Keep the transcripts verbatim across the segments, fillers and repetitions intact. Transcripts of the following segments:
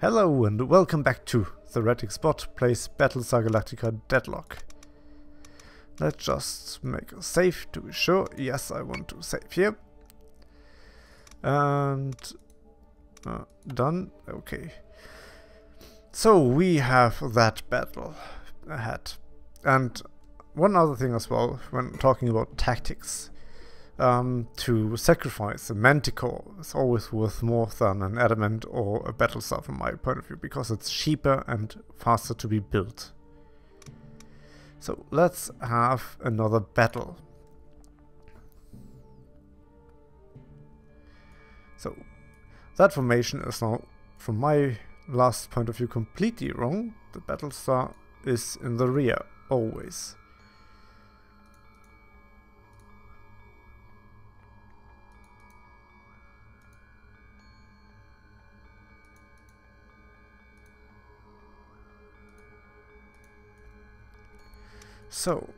Hello and welcome back to TheHereticSpot plays Battlestar Galactica Deadlock. Let's just make a save to be sure. Yes, I want to save here. And uh, done. Okay. So we have that battle ahead. And one other thing as well, when talking about tactics, um, to sacrifice a Manticore is always worth more than an Adamant or a Battlestar from my point of view, because it's cheaper and faster to be built. So let's have another battle. So that formation is now, from my last point of view, completely wrong. The Battlestar is in the rear, always. So,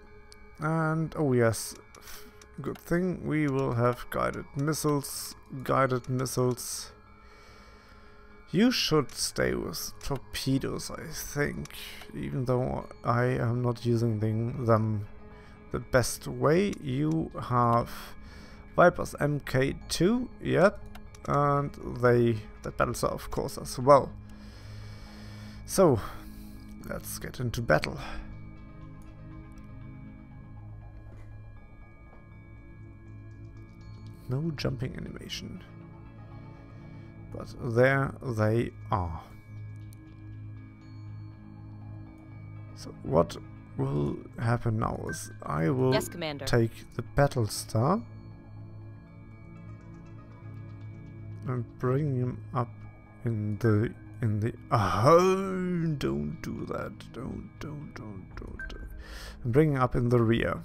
and oh yes, good thing we will have guided missiles, guided missiles. You should stay with torpedoes, I think, even though I am not using them the best way. You have Vipers M K two, yep, and they, the Battlestar of course as well. So, let's get into battle. No jumping animation, but there they are. So what will happen now is I will yes, Commander. Take the Battlestar and bring him up in the in the oh, don't do that, don't don't don't don't, and bring him up in the rear.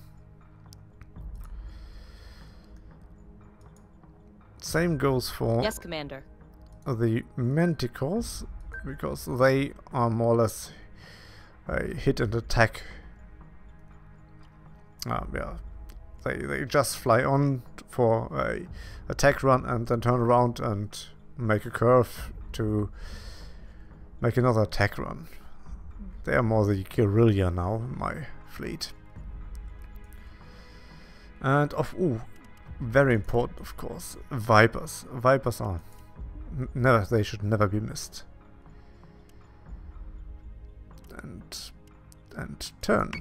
Same goes for yes, Commander. The Manticores, because they are more or less a hit and attack. Uh, yeah, they they just fly on for a attack run and then turn around and make a curve to make another attack run. They are more the guerrilla now in my fleet. And of ooh. Very important, of course. Vipers. Vipers are n never. They should never be missed. And and turn.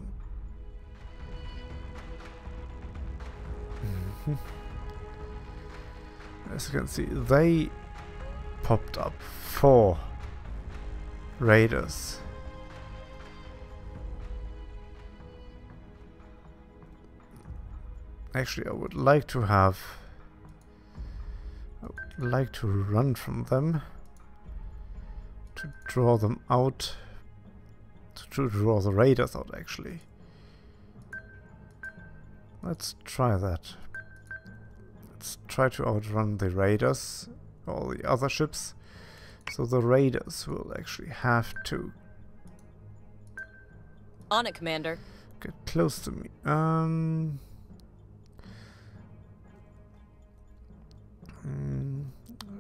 Mm-hmm. As you can see, they popped up four Raiders. Actually, I would like to have. I would like to run from them. To draw them out. To, to draw the Raiders out, actually. Let's try that. Let's try to outrun the Raiders. All the other ships. So the Raiders will actually have to. On it, Commander. Get close to me. Um.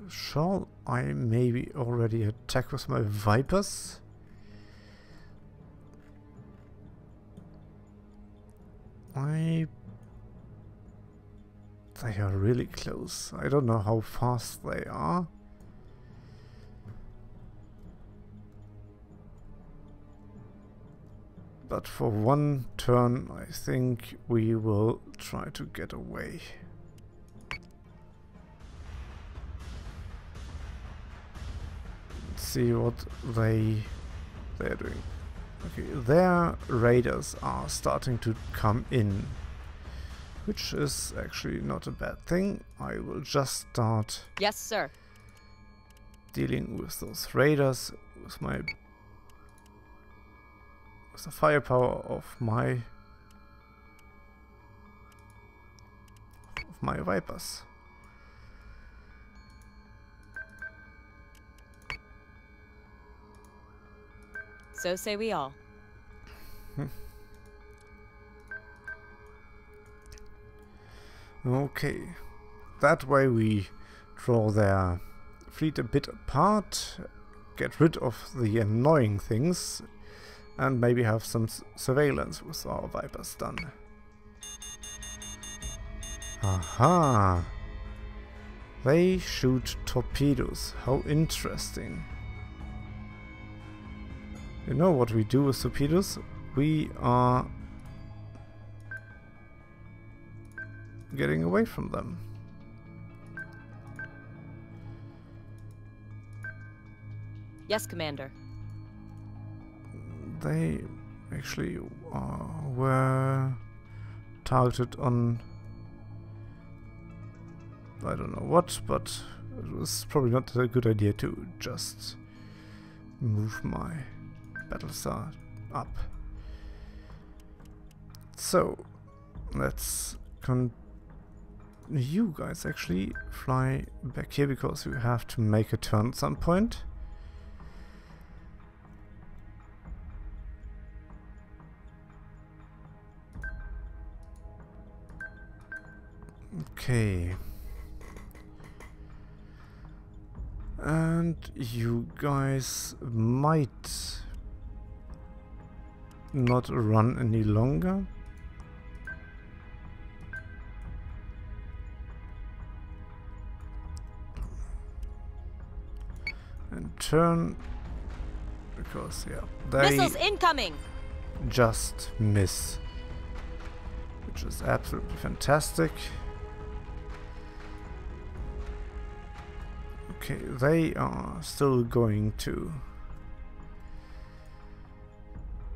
Shall I maybe already attack with my Vipers? I... They are really close. I don't know how fast they are. But for one turn, I think we will try to get away. See what they they're doing. Okay, their Raiders are starting to come in, which is actually not a bad thing. I will just start yes, sir. Dealing with those Raiders with my with the firepower of my of my Vipers. So say we all. Okay. That way we draw their fleet a bit apart get rid of the annoying things and maybe have some surveillance with our Vipers done. Aha! They shoot torpedoes. How interesting. You know what we do with torpedoes? We are getting away from them. Yes, Commander. They actually uh, were targeted on... I don't know what, but it was probably not a good idea to just move my Battlestar up. So, let's... con you guys actually fly back here, because you have to make a turn at some point. Okay. And you guys might not run any longer. And turn, because yeah, they missiles incoming just miss, which is absolutely fantastic. Okay, they are still going to...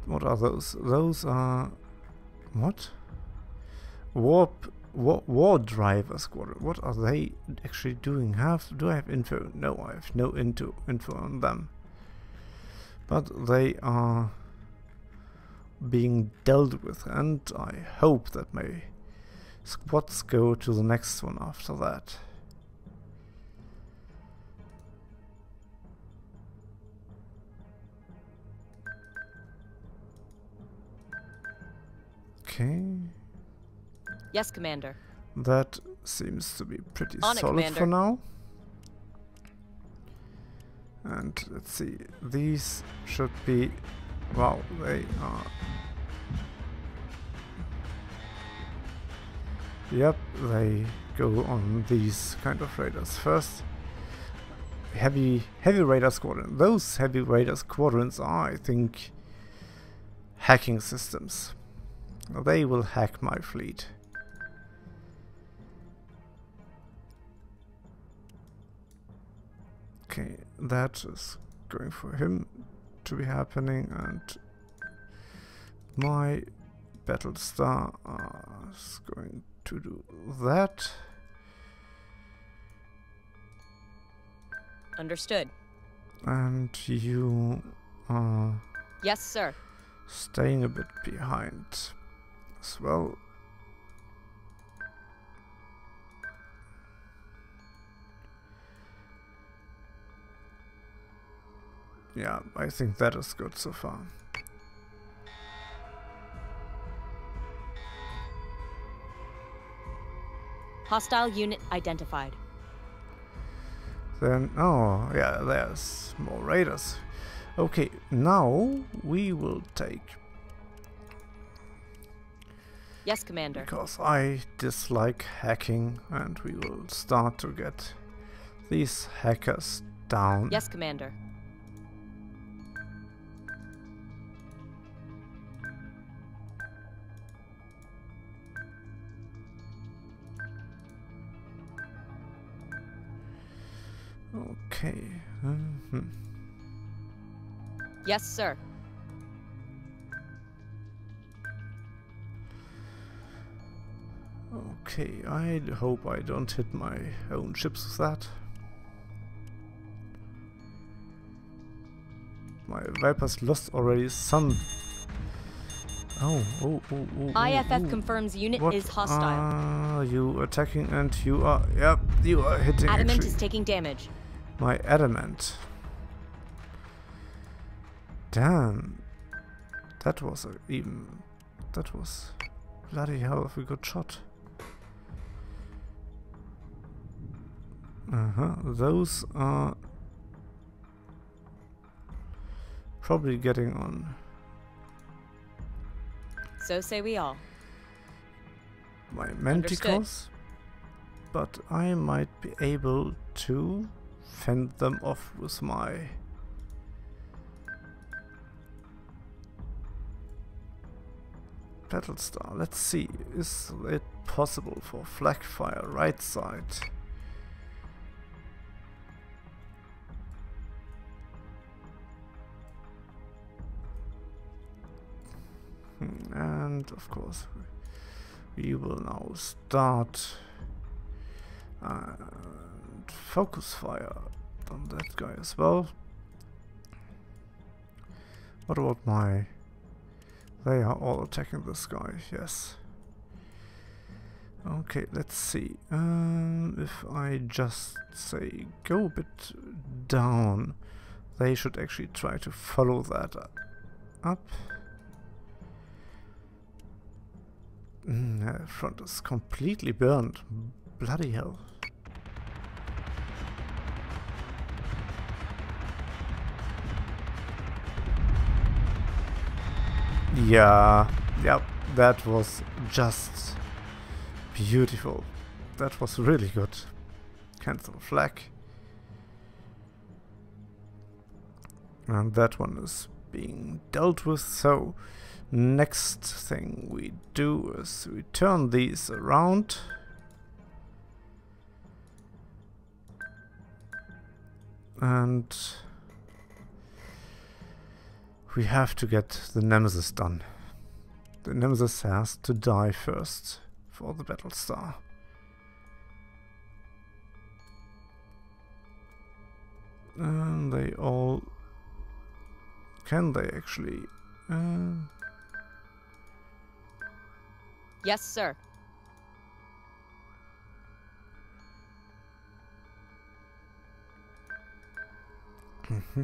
What are those? Those are... What? Warp... War, War Driver Squadron. What are they actually doing? Have Do I have info? No, I have no into, info on them. But they are being dealt with, and I hope that my squads go to the next one after that. Okay. Yes, Commander. That seems to be pretty On solid it, for now. And let's see, these should be... Wow, they are... Yep, they go on these kind of raiders first. Heavy, heavy Raider Squadron. Those Heavy Raider Squadrons are, I think, hacking systems. They will hack my fleet. Okay, that is going for him to be happening, and my Battlestar is going to do that. Understood. And you are... Yes, sir. Staying a bit behind as well. Yeah, I think that is good so far. Hostile unit identified. Then, oh, yeah, there's more raiders. Okay, now we will take... Yes, Commander. Because I dislike hacking, and we will start to get these hackers down. Yes, Commander. Okay. Mm-hmm. Yes, sir. Okay, I hope I don't hit my own ships with that. My Vipers lost already some... Oh, oh, oh, oh, oh I F F oh. confirms unit what is hostile. Are you attacking, and you are... Yep, you are hitting, Adamant actually. Is taking damage. My Adamant. Damn, that was a, even, that was bloody hell of a good shot. Uh-huh, those are probably getting on. So say we all. My Manticores. But I might be able to fend them off with my... Battlestar. Let's see, is it possible for flak fire right side? And of course we will now start and focus fire on that guy as well. What about my... They are all attacking this guy, yes. Okay, let's see. Um, if I just say go a bit down, they should actually try to follow that up. Mm, front is completely burned. Bloody hell. Yeah, yep, that was just beautiful. That was really good. Cancel flak. And that one is being dealt with, so next thing we do is we turn these around. And... we have to get the Nemesis done. The Nemesis has to die first for the Battlestar. And they all... Can they actually... Uh... Yes, sir. Mm-hmm.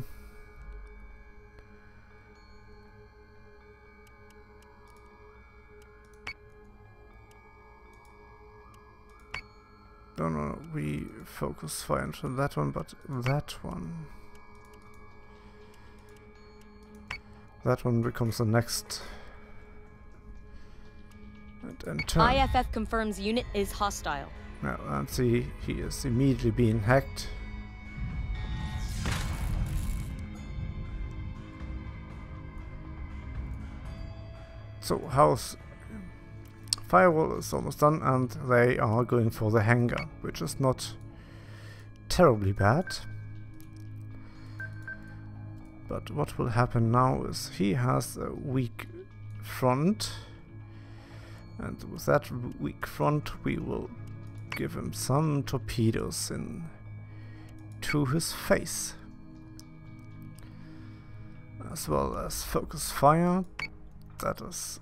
No, no, we focus fire into that one, but that one... That one becomes the next... And, and turn. I F F confirms unit is hostile. Now, and see, he is immediately being hacked. So, how's... Firewall is almost done, and they are going for the hangar, which is not terribly bad. But what will happen now is he has a weak front, and with that weak front we will give him some torpedoes in to his face, as well as focus fire. That is...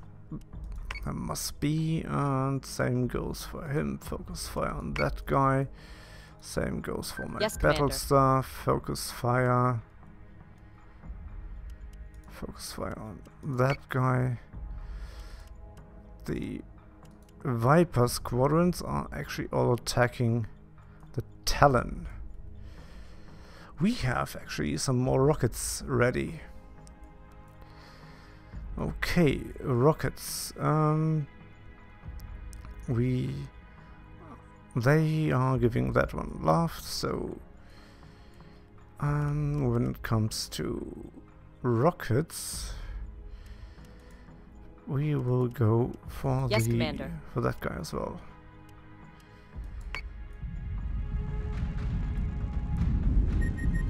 There must be, and same goes for him. Focus fire on that guy. Same goes for my yes, Battlestar. Focus fire. Focus fire on that guy. The Viper squadrons are actually all attacking the Talon. We have actually some more rockets ready. Okay, rockets. Um, we... They are giving that one laugh, so... Um, when it comes to rockets... We will go for yes, the... Commander. For that guy as well.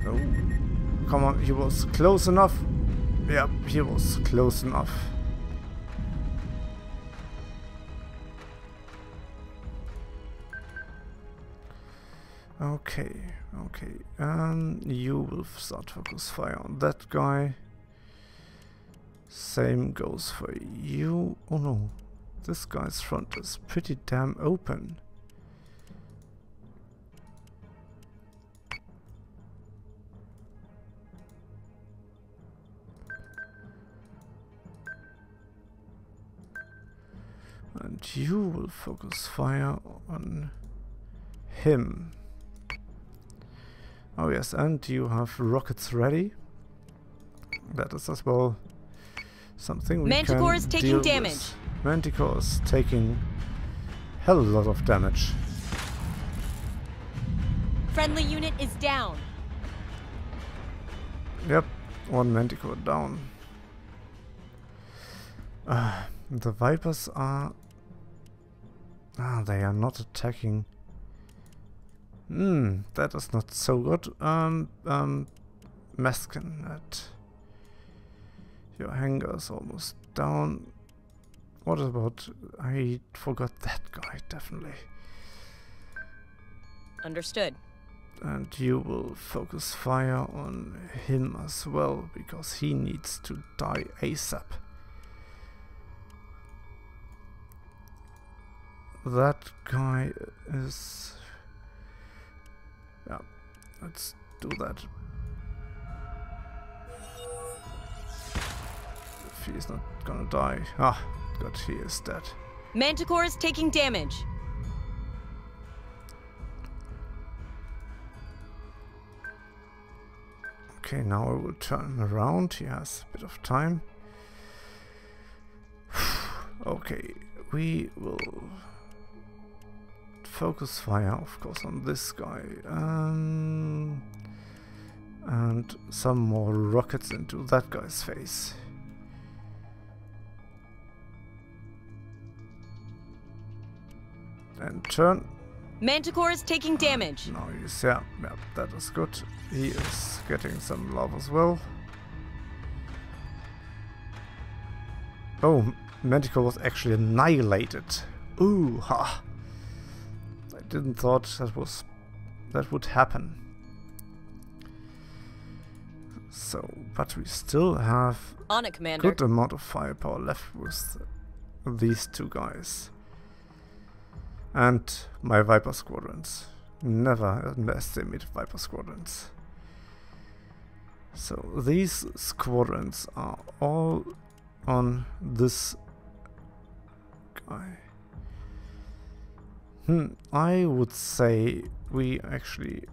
Oh, come on, he was close enough. Yep, he was close enough. Okay, okay. Um, you will start focus fire on that guy. Same goes for you. Oh no, this guy's front is pretty damn open. And you will focus fire on him. Oh yes, and you have rockets ready. that is as well something we can deal with. Manticore is taking damage. Manticore is taking hell of a lot of damage. Friendly unit is down. Yep, one Manticore down. Uh, the Vipers are... Ah, they are not attacking. Hmm, that is not so good. Um, um, Maskinette. Your hangar is almost down. What about... I forgot that guy, definitely. Understood. And you will focus fire on him as well, because he needs to die ASAP. That guy is... Yeah, let's do that. If he's not gonna die. Ah, God, he is dead. Manticore is taking damage. Okay, now I will turn around. He has a bit of time. Okay, we will focus fire, of course, on this guy. Um, and some more rockets into that guy's face. And turn. Manticore is taking damage. No, he's, yeah, yeah, that is good. He is getting some love as well. Oh, Manticore was actually annihilated. Ooh, ha! I didn't thought that was that would happen. So, but we still have on it, Commander. Good amount of firepower left with these two guys. And my Viper Squadrons. Never underestimate Viper Squadrons. So these squadrons are all on this guy. Hmm, I would say we actually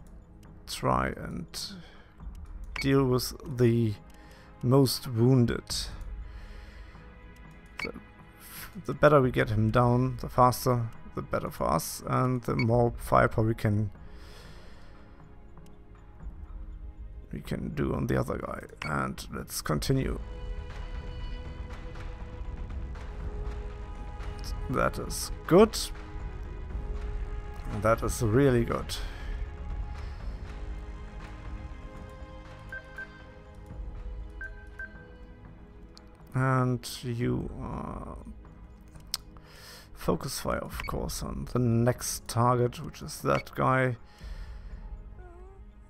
try and deal with the most wounded. The, the better we get him down, the faster, the better for us, and the more firepower we can we can do on the other guy. And let's continue. That is good. That is really good. And you are... Focus fire, of course, on the next target, which is that guy.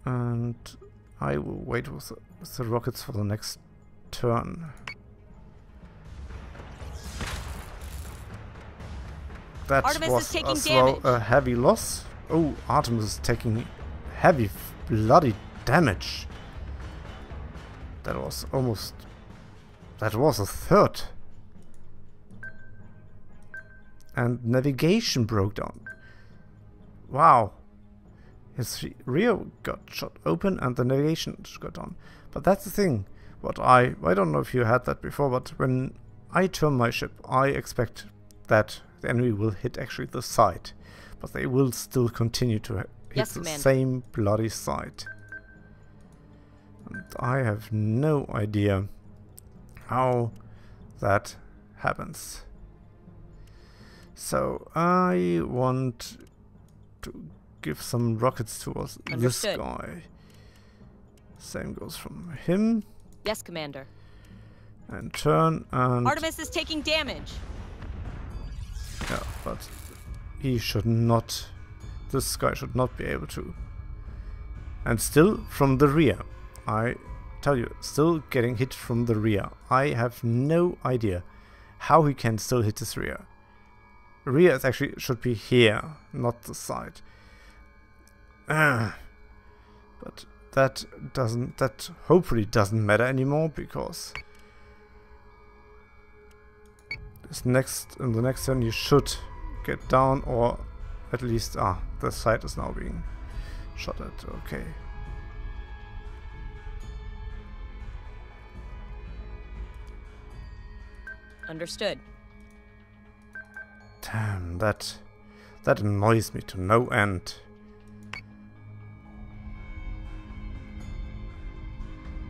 And I will wait with the, with the rockets for the next turn. That Artemis was is taking as well damage. A heavy loss. Oh, Artemis is taking heavy bloody damage. That was almost... That was a third. And navigation broke down. Wow. His rear got shot open and the navigation got down. But that's the thing. What I... I don't know if you had that before, but when I turn my ship, I expect that the enemy will hit actually the side. But they will still continue to hit yes, the man. same bloody side. And I have no idea how that happens. So, I want to give some rockets towards Understood. this guy. Same goes from him. Yes, Commander. And turn and... Artemis is taking damage. Yeah, but he should not... This guy should not be able to. And still from the rear. I tell you, still getting hit from the rear. I have no idea how he can still hit his rear. Rear is actually should be here, not the side. Uh, but that doesn't that hopefully doesn't matter anymore, because this next in the next turn you should get down, or at least ah the side is now being shot at. Okay. Understood. Damn, that... that annoys me to no end.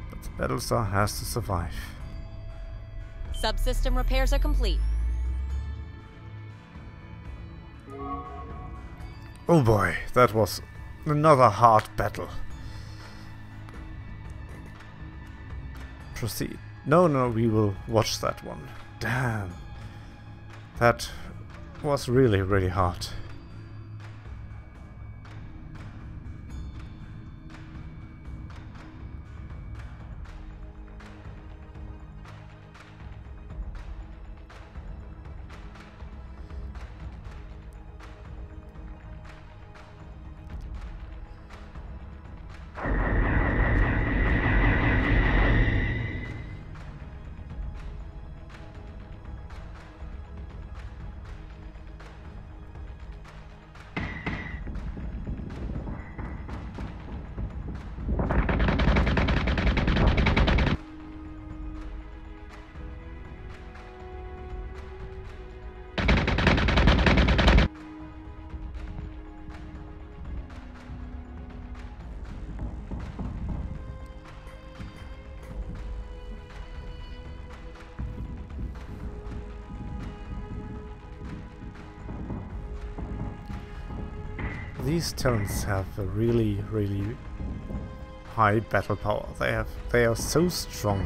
But the Battlestar has to survive. Subsystem repairs are complete. Oh boy, that was another hard battle. Proceed. No, no, we will watch that one. Damn. That was really, really hard. These Terrans have a really, really high battle power. They have, they are so strong.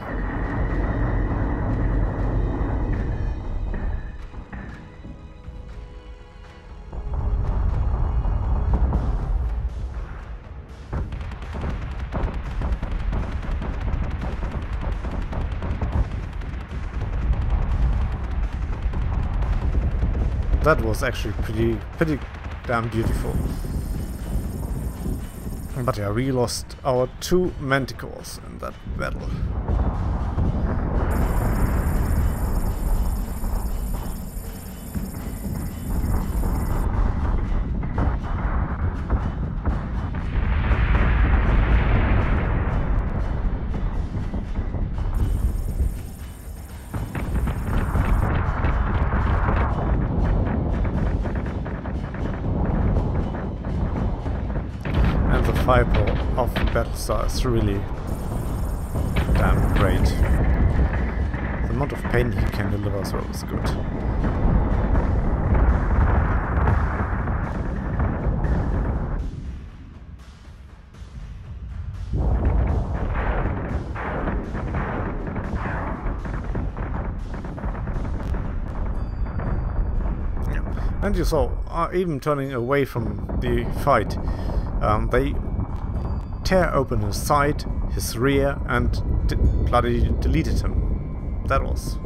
That was actually pretty, pretty damn beautiful. But yeah, we lost our two Manticores in that battle. Fiber of the Battlestar is really damn great. The amount of pain he can deliver as well is good. Yeah. And you saw, uh, even turning away from the fight, um, they tear open his side, his rear, and de bloody deleted him. That was.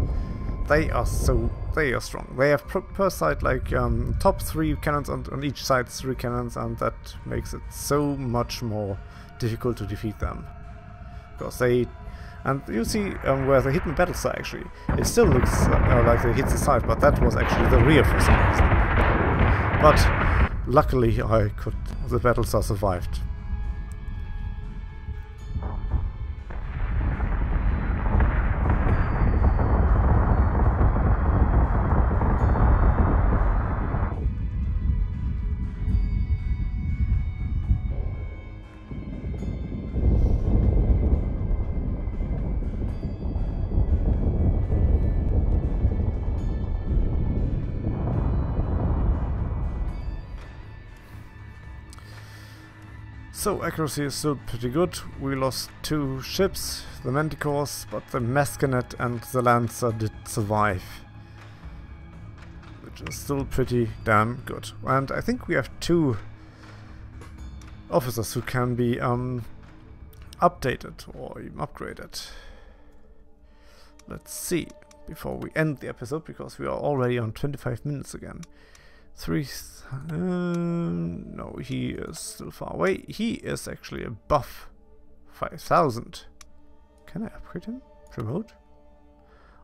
They are so. They are strong. They have per, per side like um, top three cannons on, on each side, three cannons, and that makes it so much more difficult to defeat them. Because they. And you see um, where they hit the Battlestar actually. It still looks uh, like they hit the side, but that was actually the rear for some reason. But luckily, I could. The Battlestar survived. So accuracy is still pretty good. We lost two ships, the Manticores, but the Maskinette and the Lancer did survive. Which is still pretty damn good. And I think we have two officers who can be um, updated or even upgraded. Let's see, before we end the episode, because we are already on twenty-five minutes again. Three... Um, no, he is still far away. He is actually above five thousand. Can I upgrade him? Promote?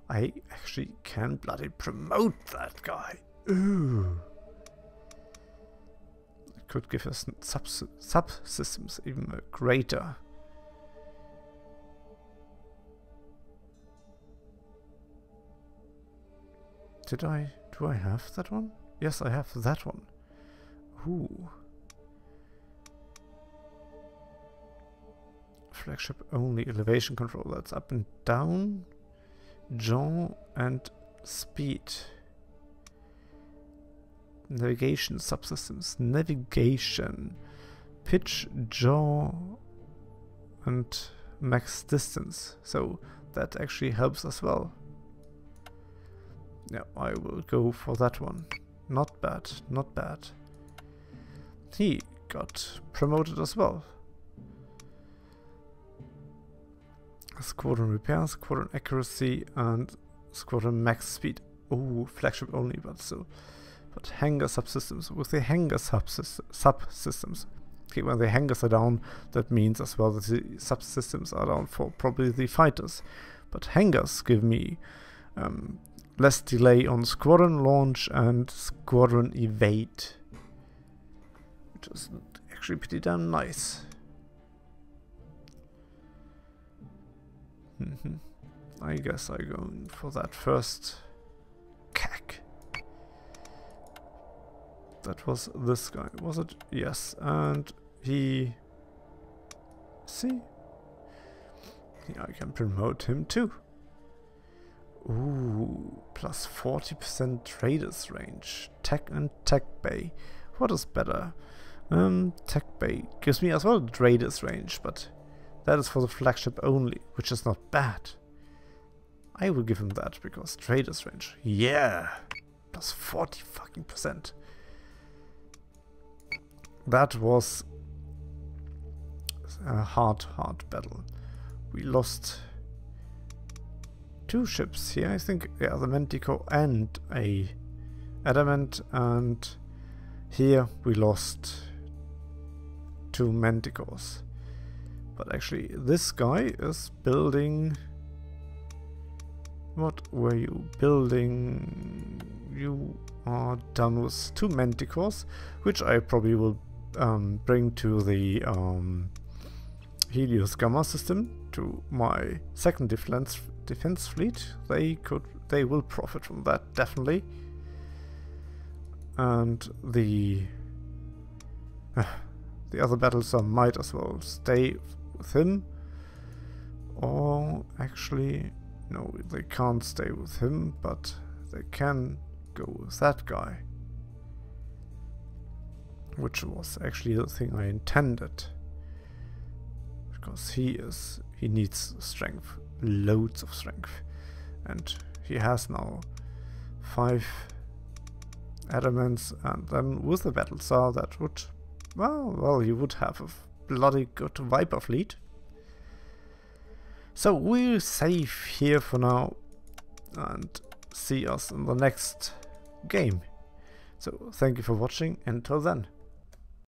I actually can bloody promote that guy. Ooh. It could give us subs subsystems even greater. Did I... do I have that one? Yes, I have that one. Ooh. Flagship only, elevation control, that's up and down, jaw and speed. Navigation subsystems, navigation, pitch, jaw and max distance, so that actually helps as well. Yeah, I will go for that one. Not bad, not bad. He got promoted as well. Squadron repair, squadron accuracy and squadron max speed. Oh, flagship only, but so. But hangar subsystems, with the hangar subsys subsystems. Okay, when the hangars are down, that means as well that the subsystems are down for probably the fighters. But hangars give me um, less delay on squadron launch and squadron evade, which is actually pretty damn nice. Mm-hmm. I guess I go for that first. Cack. That was this guy, was it? Yes, and he... See? Yeah, I can promote him too. Ooh, plus forty percent traders range. Tech and tech bay. What is better? Um, tech bay gives me as well traders range, but that is for the flagship only, which is not bad. I will give him that because traders range. Yeah, plus forty fucking percent. That was a hard, hard battle. We lost two ships here, I think. Yeah, the Manticore and a Adamant, and here we lost two Manticores. But actually, this guy is building... What were you building? You are done with two Manticores, which I probably will um, bring to the um, Helios Gamma System, to my second defense defense fleet. They could, they will profit from that definitely. And the uh, the other Battlestar might as well stay with him, or actually no, they can't stay with him, but they can go with that guy, which was actually the thing I intended, because he is he needs strength, loads of strength, and he has now five Adamants, and then with the Battlestar that would, well, well, you would have a bloody good Viper fleet. So we'll save here for now and see us in the next game. So thank you for watching, until then.